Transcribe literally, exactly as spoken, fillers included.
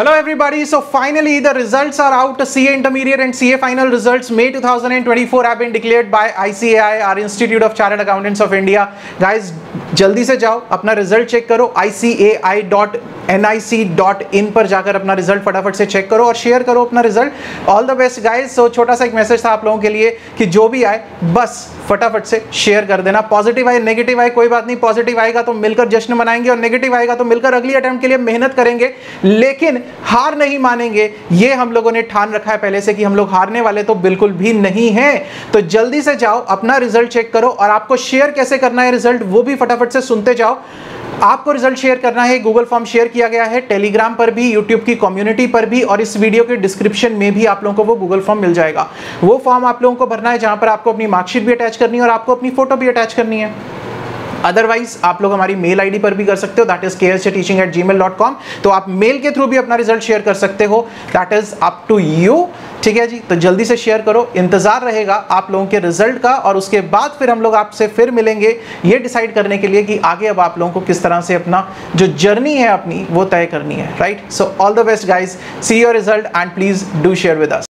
Hello everybody, so finally the results are out. C A Intermediate and C A Final results May two thousand twenty-four have been declared by I C A I, our Institute of Chartered Accountants of India. Guys, जल्दी से जाओ, अपना result check करो, I C A I dot N I C dot in पर जाकर अपना result फटाफट से चेक करो और शेयर करो अपना result. All the best guys. So छोटा सा एक मैसेज था आप लोगों के लिए कि जो भी आए बस फटाफट से शेयर कर देना. पॉजिटिव आए नेगेटिव आए कोई बात नहीं, पॉजिटिव आएगा तो मिलकर जश्न मनाएंगे और नेगेटिव आएगा तो मिलकर अगली अटेम्प्ट के लिए मेहनत करेंगे, लेकिन हार नहीं मानेंगे. ये हम लोगों ने ठान रखा है पहले से कि हम लोग हारने वाले तो बिल्कुल भी नहीं है. तो जल्दी से जाओ, अपना रिजल्ट चेक करो और आपको शेयर कैसे करना है रिजल्ट वो भी फटाफट से सुनते जाओ. आपको रिजल्ट शेयर करना है, गूगल फॉर्म शेयर किया गया है टेलीग्राम पर भी, यूट्यूब की कम्युनिटी पर भी, और इस वीडियो के डिस्क्रिप्शन में भी आप लोगों को वो गूगल फॉर्म मिल जाएगा. वो फॉर्म आप लोगों को भरना है जहां पर आपको अपनी मार्कशीट भी अटैच करनी है और आपको अपनी फोटो भी अटैच करनी है. अदरवाइज आप लोग हमारी मेल आईडी पर भी कर सकते हो, that is K S J teaching at Gmail dot com. तो आप मेल के थ्रू भी अपना रिजल्ट शेयर कर सकते हो, that is up to you. ठीक है जी, तो जल्दी से शेयर करो, इंतजार रहेगा आप लोगों के रिजल्ट का. और उसके बाद फिर हम लोग आपसे फिर मिलेंगे ये डिसाइड करने के लिए कि आगे अब आप लोगों को किस तरह से अपना जो जर्नी है अपनी वो तय करनी है. Right, so all the best guys, see your result and please do share with us.